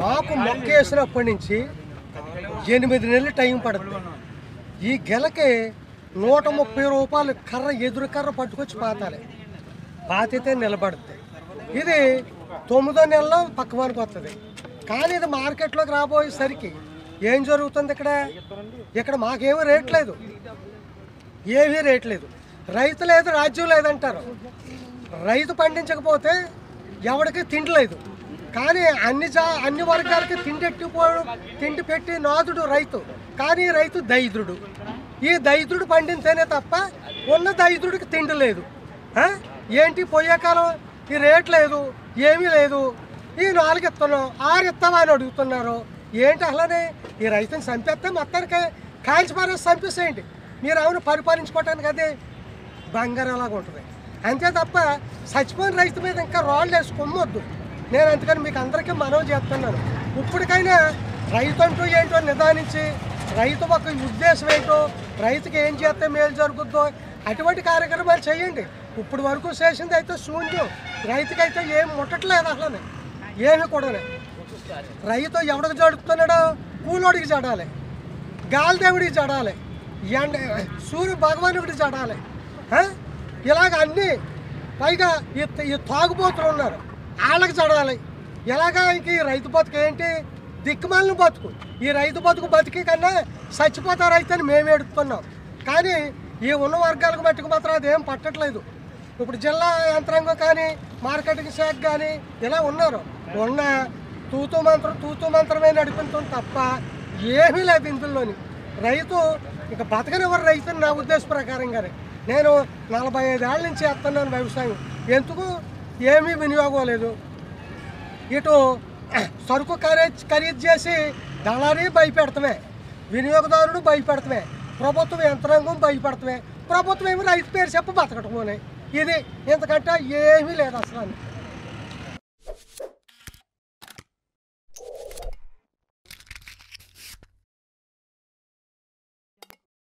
मोक्केसिनप्पटी 8 నెలలు టైం పడుతుంది। ఈ గెలకి 130 రూపాయలు కర్ర ఎదురు కర్ర పట్టుకొచ్చి పాతాలి, పాతితే నిలబడుతుంది। ఇది 9వ నెలలో పక్కవానికి వస్తుంది। కానీ ఇది మార్కెట్లోకి రాబోయేసరికి ఏం జరుగుతుంది? ఇక్కడ మాకేమీ రేట్ లేదు, ఏమీ రేట్ లేదు, రైతు లేదు, రాజ్యం లేదంటారు। రైతు పండించకపోతే ఎవరికి తిండి లేదు। కానీ అన్ని వర్గాలకి తిండి పెట్టి నాదుడు రైతు, కానీ రైతు దైద్రుడు। ఈ దైద్రుడు పండించేనే తప్ప ఉన్న దైద్రుడికి తిండి లేదు। ఏంటి పోయే కాలం ఈ రేట్ లేదు, ఏమీ లేదు, ఈ 4 ఇస్తున్నాం 6 ఇస్తామా అని అడుగుతున్నారు। ఏంటి అలానే ఈ రైతుని చంపేస్తే మొత్తానికి కాల్చిపారే చంపేసేయండి, మీరు అవును పరిపాలించుకోవటానికి అదే బంగారం అలాగ ఉంటుంది అంతే తప్ప చచ్చిపోయిన రైతు మీద ఇంకా రాళ్ళు వేసి కొమ్మొద్దు। నేను అందుకని మీకు అందరికీ మనవి చేస్తున్నాను, ఇప్పటికైనా రైతు అంటూ ఏంటో నిదానించి రైతు ఒక ఉద్దేశం ఏంటో, రైతుకి ఏం చేస్తే మేలు జరుగుద్దో అటువంటి కార్యక్రమాలు చేయండి। ఇప్పుడు వరకు చేసింది అయితే శూన్యం, రైతుకైతే ఏం ముట్టట్లేదు అసలు, ఏమి కూడా రైతు ఎవడికి జడుతున్నాడో కూలోడికి జడాలి, గాలిదేవుడికి జడాలి, ఎండ సూర్య భగవానుడికి జడాలి, ఇలాగ అన్నీ, పైగా ఈ తాగుబోతులు ఉన్నారు వాళ్ళకి జడాలి। ఇలాగ ఇంక ఈ రైతు బతుకు ఏంటి దిక్కుమాలను బతుకు, ఈ రైతు బతుకు బతికి కన్నా చచ్చిపోతా రైతుని మేము ఎడుతున్నాం। కానీ ఈ ఉన్న వర్గాలకు మట్టుకు మాత్రం అదేం పట్టట్లేదు। ఇప్పుడు జిల్లా యంత్రాంగం కానీ మార్కెటింగ్ శాఖ కానీ ఇలా ఉన్నారు, ఉన్న తూతూ మంత్రమే నడిపించడం తప్ప ఏమీ లేదు ఇందులోని। రైతు ఇక బతకనివ్వరు రైతుని, నా ఉద్దేశ ప్రకారంగానే। నేను 45 ఏళ్ళ నుంచి చేస్తున్నాను వ్యవసాయం, ఎందుకు ఏమీ వినియోగం లేదు। ఇటు సరుకు ఖరీదు చేసి దళారీ భయపెడతామే, వినియోగదారుడు భయపెడతామే, ప్రభుత్వ యంత్రాంగం భయపెడతామే, ప్రభుత్వం ఏమి రైతు పేరు చెప్పి బతకటమోనే, ఇది ఇంతకంటే ఏమీ లేదు అసలు।